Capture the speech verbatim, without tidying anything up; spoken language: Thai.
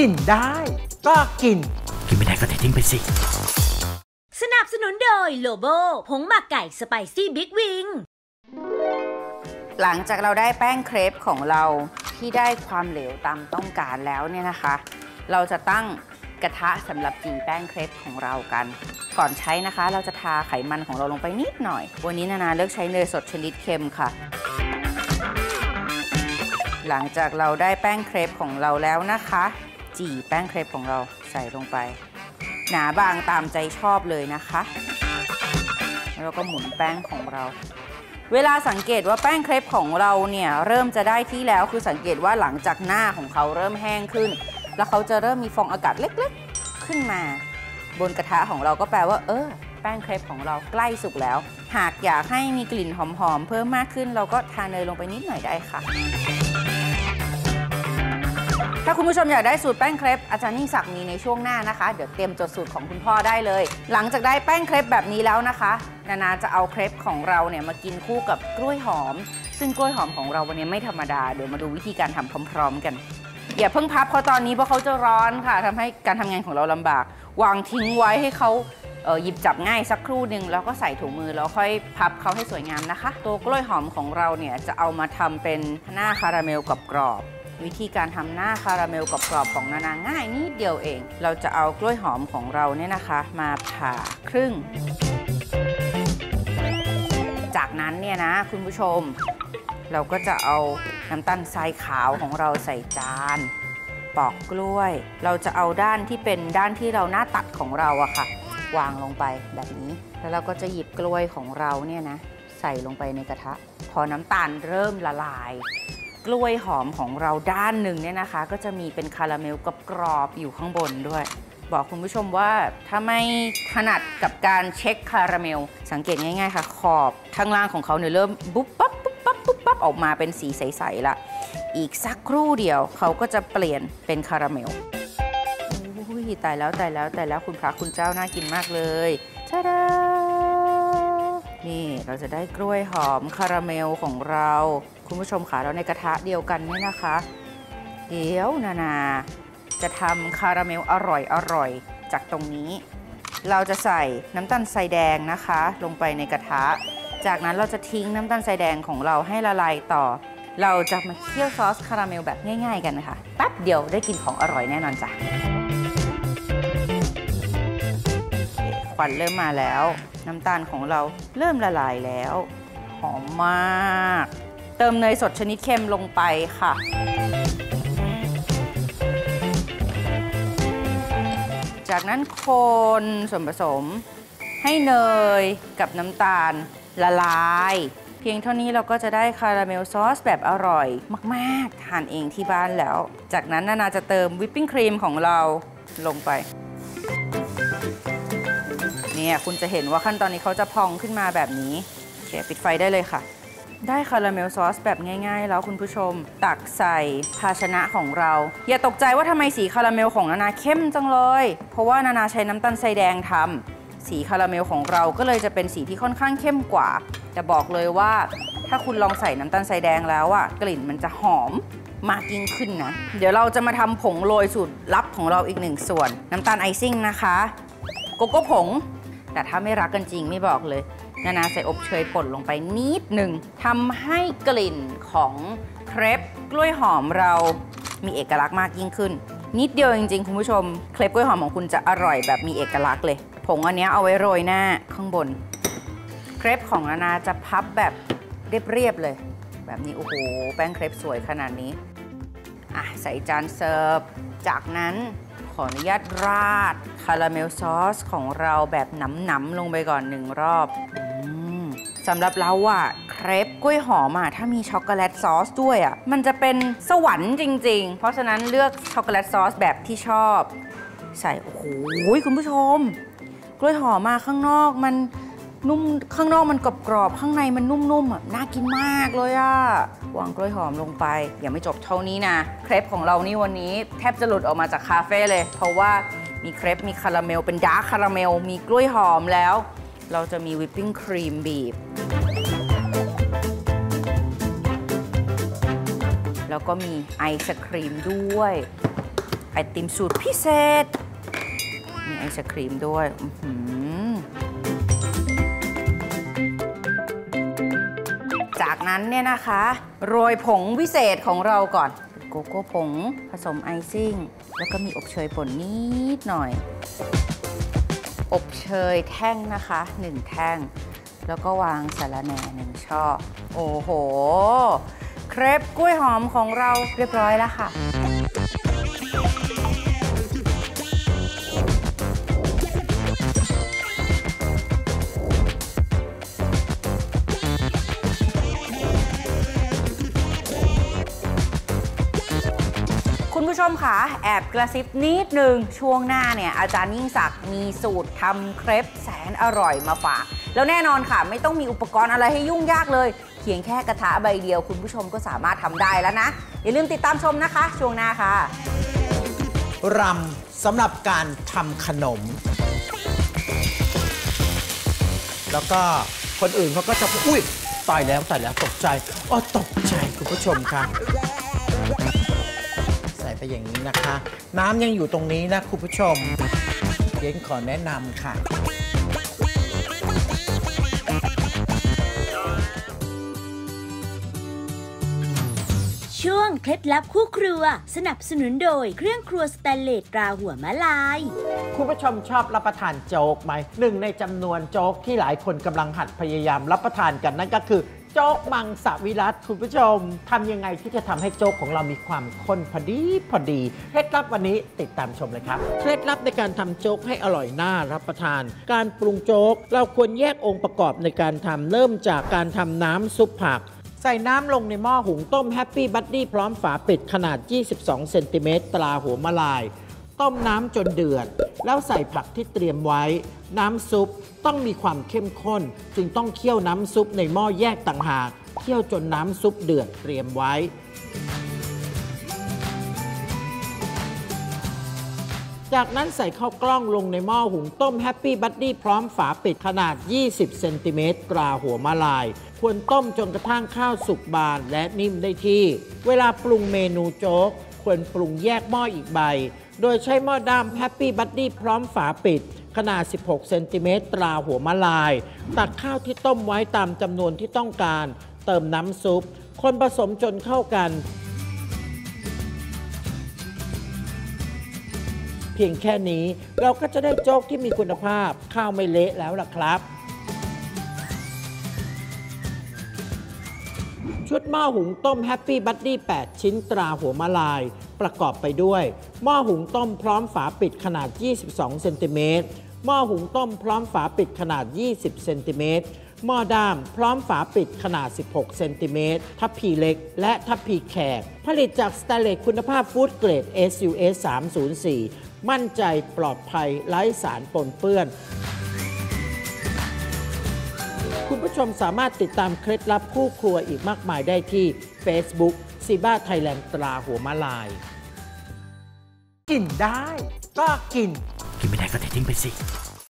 กินได้ก็กินกินไม่ได้ก็เททิ้งไปสิสนับสนุนโดยโลโบผงหมักไก่สไปซี่บิ๊กวิงหลังจากเราได้แป้งเครปของเราที่ได้ความเหลวตามต้องการแล้วเนี่ยนะคะเราจะตั้งกระทะสำหรับจี่แป้งเครปของเรากันก่อนใช้นะคะเราจะทาไขมันของเราลงไปนิดหน่อยวันนี้นานาเลือกใช้เนยสดชนิดเค็มค่ะหลังจากเราได้แป้งเครปของเราแล้วนะคะจี่แป้งเครปของเราใส่ลงไปหนาบางตามใจชอบเลยนะคะแล้วเราก็หมุนแป้งของเราเวลาสังเกตว่าแป้งเครปของเราเนี่ยเริ่มจะได้ที่แล้วคือสังเกตว่าหลังจากหน้าของเขาเริ่มแห้งขึ้นแล้วเขาจะเริ่มมีฟองอากาศเล็กๆขึ้นมาบนกระทะของเราก็แปลว่าเออแป้งเครปของเราใกล้สุกแล้วหากอยากให้มีกลิ่นหอมๆเพิ่มมากขึ้นเราก็ทาเนยลงไปนิดหน่อยได้ค่ะถ้าคุณผู้ชมอยากได้สูตรแป้งเครปอาจารย์ยิ่งศักดิ์มีในช่วงหน้านะคะเดี๋ยวเตรียมจดสูตรของคุณพ่อได้เลยหลังจากได้แป้งเครปแบบนี้แล้วนะคะนานาจะเอาเครปของเราเนี่ยมากินคู่กับกล้วยหอมซึ่งกล้วยหอมของเราวันนี้ไม่ธรรมดาเดี๋ยวมาดูวิธีการทำพร้อมๆกันอย่าเพิ่งพับเขาตอนนี้เพราะเขาจะร้อนค่ะทำให้การทำงานของเราลำบากวางทิ้งไว้ให้เขาหยิบจับง่ายสักครู่หนึ่งแล้วก็ใส่ถุงมือแล้วค่อยพับเขาให้สวยงามนะคะตัวกล้วยหอมของเราเนี่ยจะเอามาทำเป็นหน้าคาราเมลกรอบวิธีการทำหน้าคาราเมลกรอบๆของนานาง่ายนิดเดียวเองเราจะเอากล้วยหอมของเราเนี่ยนะคะมาผ่าครึ่งจากนั้นเนี่ยนะคุณผู้ชมเราก็จะเอาน้ำตาลทรายขาวของเราใส่จานปอกกล้วยเราจะเอาด้านที่เป็นด้านที่เราหน้าตัดของเราอะค่ะวางลงไปแบบนี้แล้วเราก็จะหยิบกล้วยของเราเนี่ยนะใส่ลงไปในกระทะพอน้ำตาลเริ่มละลายกล้วยหอมของเราด้านหนึ่งเนี่ยนะคะก็จะมีเป็นคาราเมลกรอบๆอยู่ข้างบนด้วยบอกคุณผู้ชมว่าถ้าไม่ถนัดกับการเช็คคาราเมลสังเกตง่ายๆค่ะขอบข้างล่างของเขาเนี่ยเริ่มบุ๊บปั๊บบุ๊บปั๊บบุ๊บปั๊บออกมาเป็นสีใสๆละอีกสักครู่เดียวเขาก็จะเปลี่ยนเป็นคาราเมลอุ้ยตายแล้วตายแล้วตายแล้วคุณพระคุณเจ้าน่ากินมากเลยชาดานี่เราจะได้กล้วยหอมคาราเมลของเราคุณผู้ชมค่ะเราในกระทะเดียวกันนี่นะคะเดี๋ยวนานาจะทำคาราเมลอร่อยอร่อยจากตรงนี้เราจะใส่น้ำตาลทรายแดงนะคะลงไปในกระทะจากนั้นเราจะทิ้งน้ำตาลทรายแดงของเราให้ละลายต่อเราจะมาเคี่ยวซอสคาราเมลแบบง่ายๆกันนะคะแป๊บเดียวได้กินของอร่อยแน่นอนจ้ะควันเริ่มมาแล้วน้ำตาลของเราเริ่มละลายแล้วหอมมากเติมเนยสดชนิดเค็มลงไปค่ะจากนั้นคนส่วนผสมให้เนยกับน้ำตาลละลายเพียงเท่านี้เราก็จะได้คาราเมลซอสแบบอร่อยมากๆทานเองที่บ้านแล้วจากนั้นนานาจะเติมวิปปิ้งครีมของเราลงไปเนี่ยคุณจะเห็นว่าขั้นตอนนี้เขาจะพองขึ้นมาแบบนี้โอเคปิดไฟได้เลยค่ะได้คาราเมลซอสแบบง่ายๆแล้วคุณผู้ชมตักใส่ภาชนะของเราอย่าตกใจว่าทำไมสีคาราเมลของนานาเข้มจังเลยเพราะว่านานาใช้น้ำตาลทรายแดงทำสีคาราเมลของเราก็เลยจะเป็นสีที่ค่อนข้างเข้มกว่าแต่บอกเลยว่าถ้าคุณลองใส่น้ำตาลทรายแดงแล้วอะกลิ่นมันจะหอมมากยิ่งขึ้นนะเดี๋ยวเราจะมาทำผงโรยสูตรลับของเราอีกหนึ่งส่วนน้ำตาลไอซิ่งนะคะโกโก้ผงแต่ถ้าไม่รักกันจริงไม่บอกเลยนานาใส่อบเชยป่นลงไปนิดหนึ่งทำให้กลิ่นของเครปกล้วยหอมเรามีเอกลักษณ์มากยิ่งขึ้นนิดเดียวจริงๆคุณผู้ชมเครปกล้วยหอมของคุณจะอร่อยแบบมีเอกลักษณ์เลยผงอันนี้เอาไว้โรยหน้าข้างบนเครปของนานาจะพับแบบเรียบๆเลยแบบนี้โอ้โหแป้งเครปสวยขนาดนี้อ่ะใส่จานเสิร์ฟจากนั้นขออนุญาตราดคาราเมลซอสของเราแบบหนำๆลงไปก่อนหนึ่งรอบสำหรับเราอะเครปกล้วยหอมอะถ้ามีช็อกโกแลตซอสด้วยอะมันจะเป็นสวรรค์จริงๆเพราะฉะนั้นเลือกช็อกโกแลตซอสแบบที่ชอบใส่โอ้โหคุณผู้ชมกล้วยหอมมาข้างนอกมันนุ่มข้างนอกมันกรอบๆข้างในมันนุ่มๆอะน่ากินมากเลยอะวางกล้วยหอมลงไปอย่าไม่จบเท่านี้นะเครปของเรานี่วันนี้แทบจะหลุดออกมาจากคาเฟ่เลยเพราะว่ามีเครปมีคาราเมลเป็นดาร์คคาราเมลมีกล้วยหอมแล้วเราจะมีวิปปิ้งครีมบีบแล้วก็มีไอศครีมด้วย ไอติมสูตรพิเศษมีไอศครีมด้วยจากนั้นเนี่ยนะคะโรยผงวิเศษของเราก่อนโกโก้ผงผสมไอซิ่งแล้วก็มีอบเชยป่นนิดหน่อยอบเชยแท่งนะคะหนึ่งแท่งแล้วก็วางสะระแหน่หนึ่งช่อโอ้โหเครปกล้วยหอมของเราเรียบร้อยแล้วค่ะคุณผู้ชมคะแอบกระซิบนิดนึงช่วงหน้าเนี่ยอาจารย์ยิ่งศักดิ์มีสูตรทำเครปแสนอร่อยมาฝากแล้วแน่นอนค่ะไม่ต้องมีอุปกรณ์อะไรให้ยุ่งยากเลยเพียงแค่กระทะใบเดียวคุณผู้ชมก็สามารถทำได้แล้วนะอย่าลืมติดตามชมนะคะช่วงหน้าค่ะรำสำหรับการทำขนมแล้วก็คนอื่นเขาก็จะอุ๊ยตายแล้วตายแล้วตกใจอ๋อตกใจคุณผู้ชมค่ะใส่ไปอย่างนี้นะคะน้ำยังอยู่ตรงนี้นะคุณผู้ชมเดี๋ยวขอแนะนำค่ะช่วงเคล็ดลับคู่ครัวสนับสนุนโดยเครื่องครัวสแตนเลสตราหัวมะลายคุณผู้ชมชอบรับประทานโจ๊กไหมหนึ่งในจำนวนโจ๊กที่หลายคนกำลังหัดพยายามรับประทานกันนั่นก็คือโจ๊กมังสวิรัติคุณผู้ชมทำยังไงที่จะทำให้โจ๊กของเรามีความข้นพอดีพอดีเคล็ดลับวันนี้ติดตามชมเลยครับเคล็ดลับในการทำโจ๊กให้อร่อยน่ารับประทานการปรุงโจ๊กเราควรแยกองค์ประกอบในการทำเริ่มจากการทำน้ำซุปผักใส่น้ำลงในหม้อหุงต้มแฮปปี้บัดดี้พร้อมฝาปิดขนาดยี่สิบสองเซนติเมตรตราหัวมะลายต้มน้ำจนเดือดแล้วใส่ผักที่เตรียมไว้น้ำซุปต้องมีความเข้มข้นจึงต้องเคี่ยวน้ำซุปในหม้อแยกต่างหากเคี่ยวจนน้ำซุปเดือดเตรียมไว้จากนั้นใส่ข้าวกล้องลงในหม้อหุงต้มแฮปปี้บัดดี้พร้อมฝาปิดขนาดยี่สิบเซนติเมตรตราหัวมะลายควรต้มจนกระทั่งข้าวสุกบานและนิ่มได้ที่เวลาปรุงเมนูโจ๊กควรปรุงแยกหม้ออีกใบโดยใช้หม้อด้ามแฮปปี้บัดดี้พร้อมฝาปิดขนาดสิบหกเซนติเมตรตราหัวมะลายตักข้าวที่ต้มไว้ตามจำนวนที่ต้องการเติมน้ำซุปคนผสมจนเข้ากันเพียงแค่นี้เราก็จะได้โจ๊กที่มีคุณภาพข้าวไม่เละแล้วล่ะครับชุดหม้อหุงต้มแฮปปี้บัดดี้แปดชิ้นตราหัวมะลายประกอบไปด้วยหม้อหุงต้มพร้อมฝาปิดขนาดยี่สิบสองเซนติเมตรหม้อหุงต้มพร้อมฝาปิดขนาดยี่สิบเซนติเมตรหม้อด้ามพร้อมฝาปิดขนาดสิบหกเซนติเมตรทัพพีเล็กและทัพพีแขกผลิตจากสแตนเลสคุณภาพฟู้ดเกรด เอส ยู เอส สามศูนย์สี่มั่นใจปลอดภัยไร้สารปนเปื้อนคุณผู้ชมสามารถติดตามเคล็ดลับคู่ครัวอีกมากมายได้ที่ Facebook ซีบ้าไทยแลนด์ตราหัวมะลายกินได้ก็กินกินไม่ได้ก็ทิ้งไปสิ